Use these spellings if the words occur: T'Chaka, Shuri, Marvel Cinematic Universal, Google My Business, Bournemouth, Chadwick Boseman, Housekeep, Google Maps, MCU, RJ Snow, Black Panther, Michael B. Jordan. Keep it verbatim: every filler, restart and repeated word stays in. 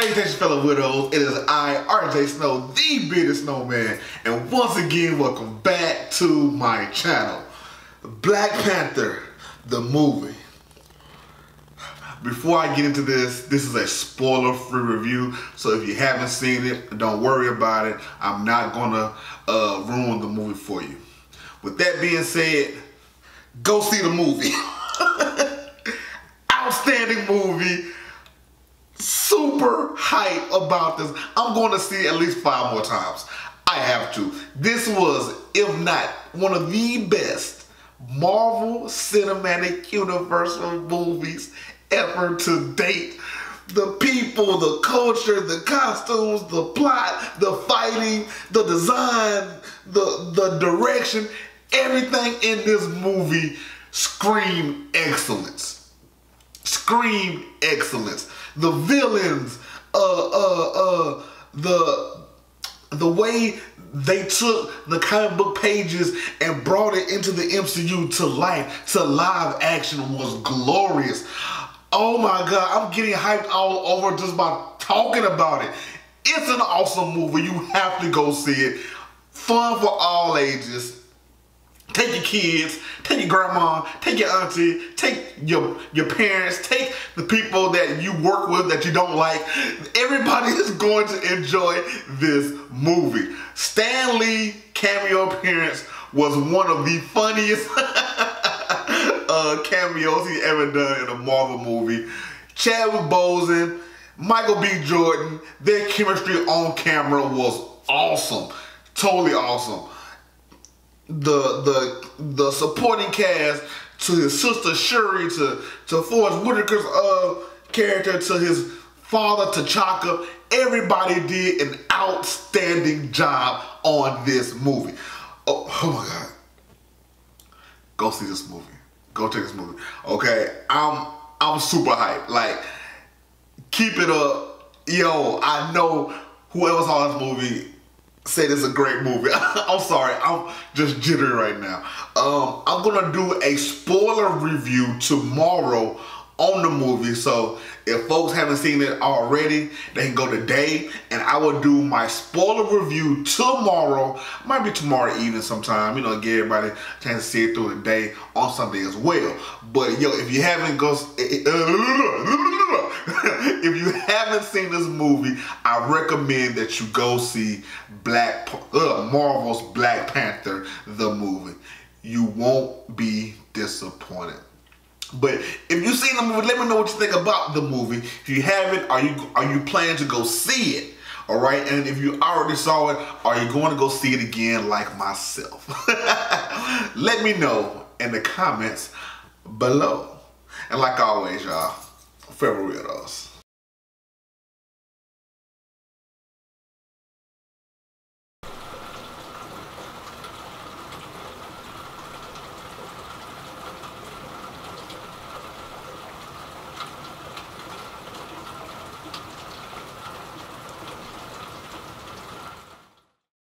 Salutations, fellow widows. It is I, R J Snow, the bearded snowman, and once again, welcome back to my channel. Black Panther, the movie. Before I get into this, this is a spoiler-free review, so if you haven't seen it, don't worry about it. I'm not gonna uh, ruin the movie for you. With that being said, go see the movie. Outstanding movie. Super hype about this. I'm going to see it at least five more times. I have to. This was, if not, one of the best Marvel Cinematic Universal movies ever to date. The people, the culture, the costumes, the plot, the fighting, the design, the, the direction, everything in this movie screamed excellence. Scream excellence. The villains, uh, uh, uh, the the way they took the comic book pages and brought it into the M C U to life, to live action, was glorious. Oh my God, I'm getting hyped all over just by talking about it. It's an awesome movie. You have to go see it. Fun for all ages. Take your kids, take your grandma, take your auntie, take your, your parents, take the people that you work with that you don't like. Everybody is going to enjoy this movie. Stan Lee's cameo appearance was one of the funniest uh, cameos he's ever done in a Marvel movie. Chadwick Boseman, Michael B. Jordan, their chemistry on camera was awesome. Totally awesome. The the the supporting cast, to his sister Shuri, to to Forrest Whitaker's uh character, to his father T'Chaka, everybody did an outstanding job on this movie. Oh, oh my God! Go see this movie. Go check this movie. Okay, I'm I'm super hyped. Like, keep it up, yo. I know whoever saw this movie said it's a great movie. I'm sorry, I'm just jittery right now. Um, I'm gonna do a spoiler review tomorrow on the movie, so if folks haven't seen it already, they can go today, and I will do my spoiler review tomorrow. Might be tomorrow evening sometime, you know, give everybody a chance to see it through the day on Sunday as well. But yo, if you haven't go, if you haven't seen this movie, I recommend that you go see Black uh, Marvel's Black Panther, the movie. You won't be disappointed. But if you've seen the movie, let me know what you think about the movie. If you haven't, are you are you planning to go see it? All right, and if you already saw it, are you going to go see it again like myself? Let me know in the comments below. And like always, y'all, farewell to us.